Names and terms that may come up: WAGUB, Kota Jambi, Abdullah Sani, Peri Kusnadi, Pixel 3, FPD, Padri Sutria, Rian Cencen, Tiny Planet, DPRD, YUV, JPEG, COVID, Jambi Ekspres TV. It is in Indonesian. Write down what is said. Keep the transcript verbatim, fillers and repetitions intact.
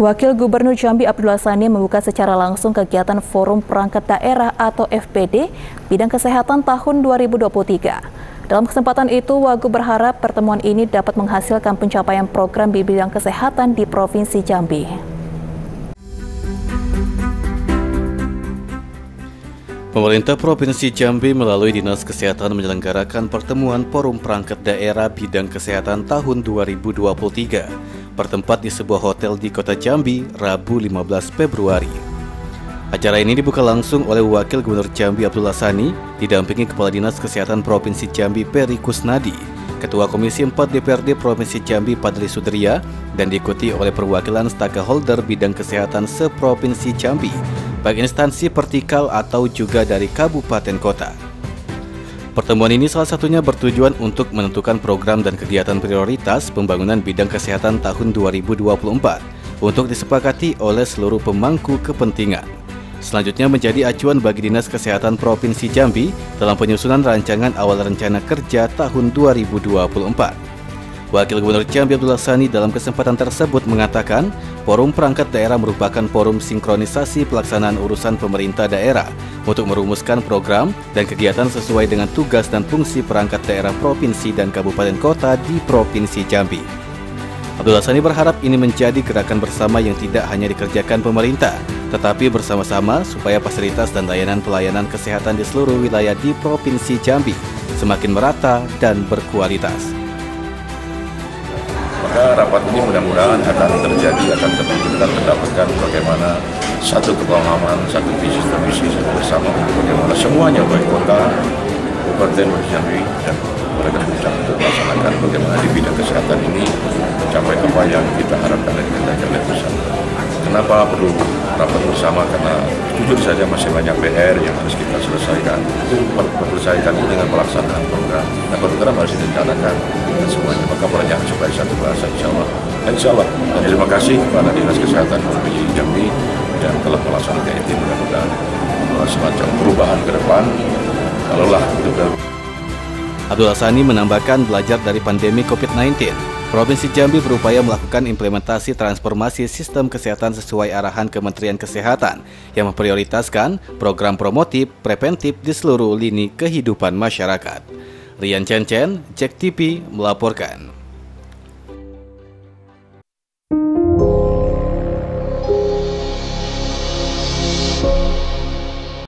Wakil Gubernur Jambi Abdullah Sani membuka secara langsung kegiatan Forum Perangkat Daerah atau F P D Bidang Kesehatan tahun dua ribu dua puluh tiga. Dalam kesempatan itu, Wagub berharap pertemuan ini dapat menghasilkan pencapaian program di bidang kesehatan di Provinsi Jambi. Pemerintah Provinsi Jambi melalui Dinas Kesehatan menyelenggarakan pertemuan Forum Perangkat Daerah Bidang Kesehatan tahun dua ribu dua puluh tiga. Bertempat di sebuah hotel di Kota Jambi, Rabu lima belas Februari. Acara ini dibuka langsung oleh Wakil Gubernur Jambi Abdullah Sani, didampingi Kepala Dinas Kesehatan Provinsi Jambi Peri Kusnadi, Ketua Komisi empat D P R D Provinsi Jambi Padri Sutria, dan diikuti oleh perwakilan stakeholder bidang kesehatan se-provinsi Jambi, baik instansi vertikal atau juga dari kabupaten kota. Pertemuan ini salah satunya bertujuan untuk menentukan program dan kegiatan prioritas pembangunan bidang kesehatan tahun dua ribu dua puluh empat untuk disepakati oleh seluruh pemangku kepentingan. Selanjutnya menjadi acuan bagi Dinas Kesehatan Provinsi Jambi dalam penyusunan rancangan awal rencana kerja tahun dua ribu dua puluh empat. Wakil Gubernur Jambi Abdullah Sani dalam kesempatan tersebut mengatakan, Forum Perangkat Daerah merupakan forum sinkronisasi pelaksanaan urusan pemerintah daerah untuk merumuskan program dan kegiatan sesuai dengan tugas dan fungsi perangkat daerah provinsi dan kabupaten kota di Provinsi Jambi. Abdullah Sani berharap ini menjadi gerakan bersama yang tidak hanya dikerjakan pemerintah, tetapi bersama-sama supaya fasilitas dan layanan pelayanan kesehatan di seluruh wilayah di Provinsi Jambi semakin merata dan berkualitas. Maka rapat ini mudah-mudahan akan terjadi, akan kita mendapatkan bagaimana satu kepahaman, satu visi dan misi bersama, bagaimana semuanya baik kota, kabupaten, provinsi dan mereka bisa untuk melaksanakan bagaimana di bidang kesehatan ini mencapai apa yang kita harapkan dan kita jalan bersama. Kenapa perlu rapat bersama? Karena jujur saja masih banyak P R yang harus kita selesaikan. Selesaikan itu dengan pelaksanaan program. Nah, program harus direncanakan dan semuanya. Maka banyak supaya satu bahasa, insya Allah. Insya Allah. Dan terima kasih kepada Dinas Kesehatan Provinsi Jambi yang telah melaksanakan itu, mudah-mudahan semacam perubahan ke depan. Kalaulah mudah. Abdullah Sani menambahkan, belajar dari pandemi COVID sembilan belas, Provinsi Jambi berupaya melakukan implementasi transformasi sistem kesehatan sesuai arahan Kementerian Kesehatan yang memprioritaskan program promotif preventif di seluruh lini kehidupan masyarakat. Rian Cencen, Jek T V melaporkan.